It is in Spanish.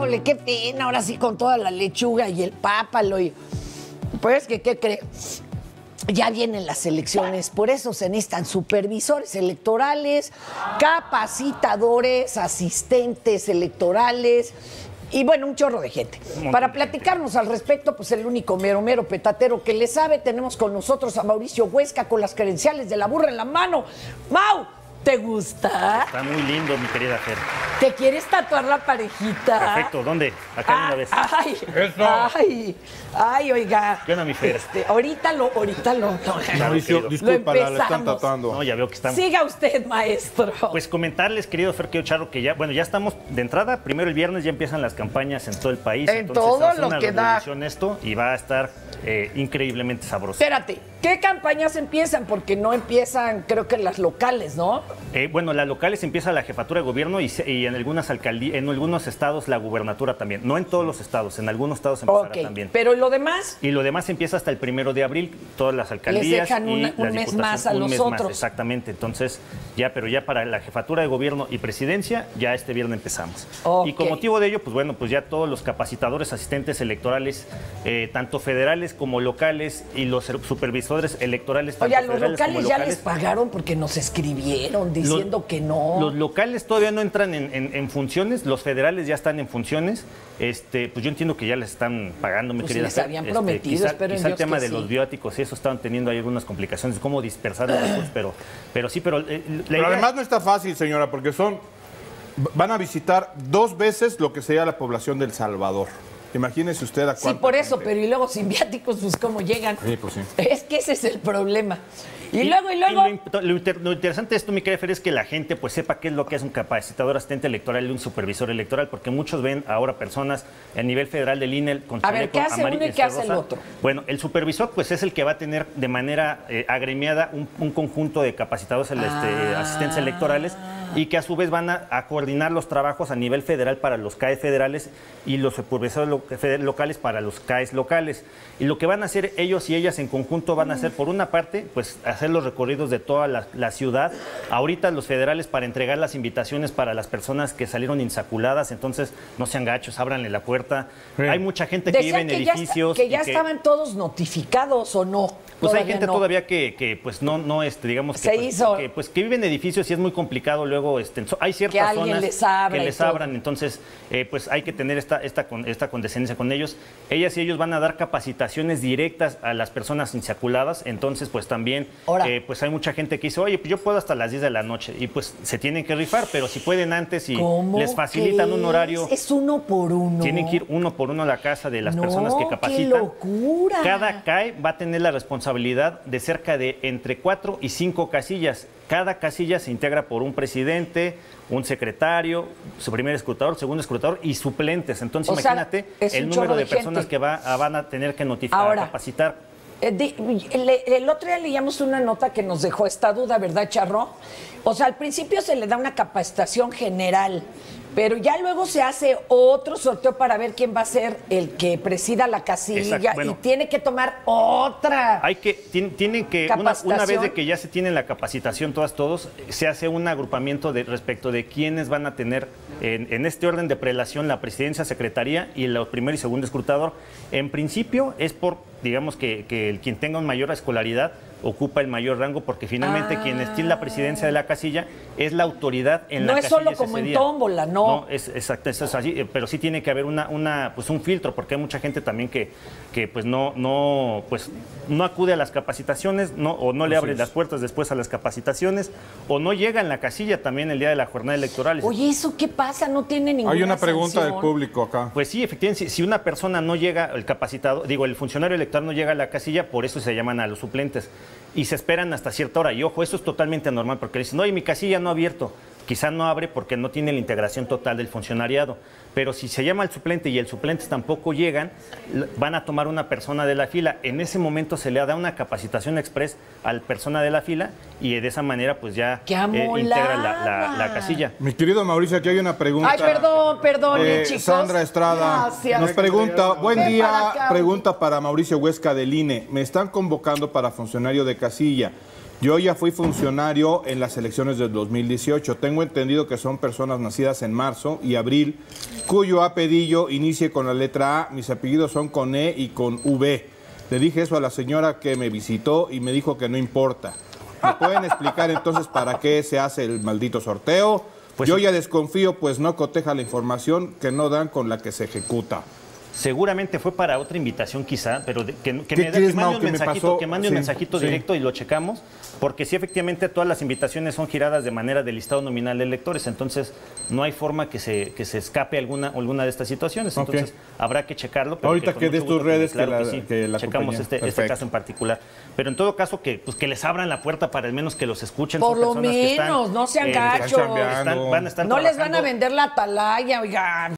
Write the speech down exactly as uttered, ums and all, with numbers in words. híjole, qué pena, ahora sí con toda la lechuga y el pápalo. Y... Pues que, ¿qué cree? Ya vienen las elecciones, por eso se necesitan supervisores electorales, capacitadores, asistentes electorales y, bueno, un chorro de gente. Para platicarnos al respecto, pues el único mero, mero petatero que le sabe, tenemos con nosotros a Mauricio Huesca con las credenciales de la burra en la mano. ¡Mau! ¿Te gusta? Está muy lindo, mi querida Fer. ¿Te quieres tatuar la parejita? Perfecto, ¿dónde? Acá ah, una vez. Ay, eso. Ay, ay, oiga. ¿Qué onda, mi Fer? Este, ahorita lo, ahorita lo. Mauricio, disculpa, la están tatuando. No, ya veo que están. Siga usted, maestro. Pues comentarles, querido Fer, querido Charro, que ya, bueno, ya estamos de entrada. Primero el viernes ya empiezan las campañas en todo el país. En entonces, todo lo que da. Esto y va a estar eh, increíblemente sabroso. Espérate, ¿qué campañas empiezan? Porque no empiezan, creo que las locales, ¿no? Eh, bueno, las locales empieza la jefatura de gobierno y, se, y en algunas alcaldías, en algunos estados la gubernatura también. No en todos los estados, en algunos estados empezará okay, también. Pero lo demás. Y lo demás empieza hasta el primero de abril, todas las alcaldías. Les dejan una, y un mes más a los otros. Exactamente. Entonces, ya, pero ya para la jefatura de gobierno y presidencia, ya este viernes empezamos. Okay. Y con motivo de ello, pues bueno, pues ya todos los capacitadores, asistentes electorales, eh, tanto federales como locales, y los supervisores electorales también. Oye, los locales, locales ya les pagaron porque nos escribieron. Diciendo los, que no. Los locales todavía no entran en, en, en funciones, los federales ya están en funciones. Este, pues yo entiendo que ya les están pagando, mi pues querida. Les habían este, prometido, quizá, quizá el tema de sí. los bióticos y eso estaban teniendo ahí algunas complicaciones, cómo dispersar los recursos, pero, pero sí, pero. Eh, la pero idea... además no está fácil, señora, porque son. Van a visitar dos veces lo que sería la población del Salvador. Imagínese usted a cuánta gente. Sí, por eso, pero y luego sin viáticos, pues cómo llegan. Sí, pues sí. Es que ese es el problema. Y, y luego, y luego... Y lo, lo, inter, lo interesante de esto, mi querida Fer, es que la gente pues sepa qué es lo que es un capacitador, asistente electoral y un supervisor electoral, porque muchos ven ahora personas a nivel federal del I N E con a ver, ¿qué hace uno y qué hace el otro? Bueno, el supervisor pues es el que va a tener de manera eh, agremiada un, un conjunto de capacitadores, este, ah. asistentes electorales, y que a su vez van a, a coordinar los trabajos a nivel federal para los C A E S federales y los supervisores lo, locales para los C A E S locales. Y lo que van a hacer ellos y ellas en conjunto van a hacer, por una parte, pues hacer los recorridos de toda la, la ciudad. Ahorita los federales para entregar las invitaciones para las personas que salieron insaculadas, entonces no sean gachos, ábranle la puerta. Sí. Hay mucha gente que vive en edificios. Ya, que ya que, estaban todos notificados o no. Pues hay gente no. todavía que, que pues no, no este, digamos que, Se pues, hizo. que pues que vive en edificios y es muy complicado luego. Este, hay ciertas zonas les abra que les abran, todo. entonces eh, pues hay que tener esta, esta, esta condescendencia con ellos. Ellas y ellos van a dar capacitaciones directas a las personas insaculadas, entonces pues también eh, pues hay mucha gente que dice, oye, pues yo puedo hasta las diez de la noche, y pues se tienen que rifar, pero si pueden antes y les facilitan un horario. Es uno por uno. Tienen que ir uno por uno a la casa de las no, personas que capacitan. ¡Qué locura! Cada C A E va a tener la responsabilidad de cerca de entre cuatro y cinco casillas. Cada casilla se integra por un presidente, un secretario, su primer escrutador, segundo escrutador y suplentes. Entonces, o imagínate sea, el número de, de personas que va a, van a tener que notificar, Ahora, capacitar. Eh, de, el, el otro día leíamos una nota que nos dejó esta duda, ¿verdad, Charro? O sea, al principio se le da una capacitación general, pero ya luego se hace otro sorteo para ver quién va a ser el que presida la casilla. Exacto, bueno, y tiene que tomar otra. Hay que, tiene, tiene que una, una vez de que ya se tiene la capacitación todas, todos, se hace un agrupamiento de, respecto de quiénes van a tener en, en este orden de prelación la presidencia, secretaría y el primer y segundo escrutador. En principio es por, digamos, que, que el, quien tenga una mayor escolaridad ocupa el mayor rango, porque finalmente ah. quien tiene la presidencia de la casilla es la autoridad en no la casilla. No es solo como en tómbola, ¿no? No, es exacto, eso es así, pero sí tiene que haber una, una, pues un filtro, porque hay mucha gente también que, que pues no, no, pues no acude a las capacitaciones, no, o no le abre las puertas después a las capacitaciones, o no llega en la casilla también el día de la jornada electoral. Oye, ¿eso qué pasa? No tiene ninguna Hay una pregunta sanción. del público acá. Pues sí, efectivamente, si, si una persona no llega, el capacitado, digo, el funcionario electoral no llega a la casilla, por eso se llaman a los suplentes. Y se esperan hasta cierta hora. Y ojo, eso es totalmente normal, porque le dicen, no, y mi casilla no ha abierto. Quizá no abre porque no tiene la integración total del funcionariado. Pero si se llama al suplente y el suplente tampoco llegan, van a tomar una persona de la fila. En ese momento se le da una capacitación express al persona de la fila y de esa manera pues ya eh, integra la, la, la casilla. Mi querido Mauricio, aquí hay una pregunta. Ay, perdón, perdón, eh, chicos. Sandra Estrada Gracias. nos pregunta, buen día, pregunta para Mauricio Huesca del I N E. Me están convocando para funcionario de casilla. Yo ya fui funcionario en las elecciones del dos mil dieciocho. Tengo entendido que son personas nacidas en marzo y abril, cuyo apellido inicie con la letra A. Mis apellidos son con E y con V. Le dije eso a la señora que me visitó y me dijo que no importa. ¿Me pueden explicar entonces para qué se hace el maldito sorteo? Pues yo ya desconfío, pues no coteja la información que no dan con la que se ejecuta. Seguramente fue para otra invitación quizá, pero de, que, que, me, que, mande un que, mensajito, me que mande un sí, mensajito directo sí. y lo checamos, porque sí, efectivamente todas las invitaciones son giradas de manera de listado nominal de electores, entonces no hay forma que se, que se escape alguna, alguna de estas situaciones, entonces okay. habrá que checarlo. Pero ahorita que, que de tus redes claro que, la, que, sí, que la checamos este, este caso en particular, pero en todo caso que, pues, que les abran la puerta para al menos que los escuchen. Por lo menos, que están, no sean eh, gachos, están, van a estar no les van a vender la atalaya, oigan.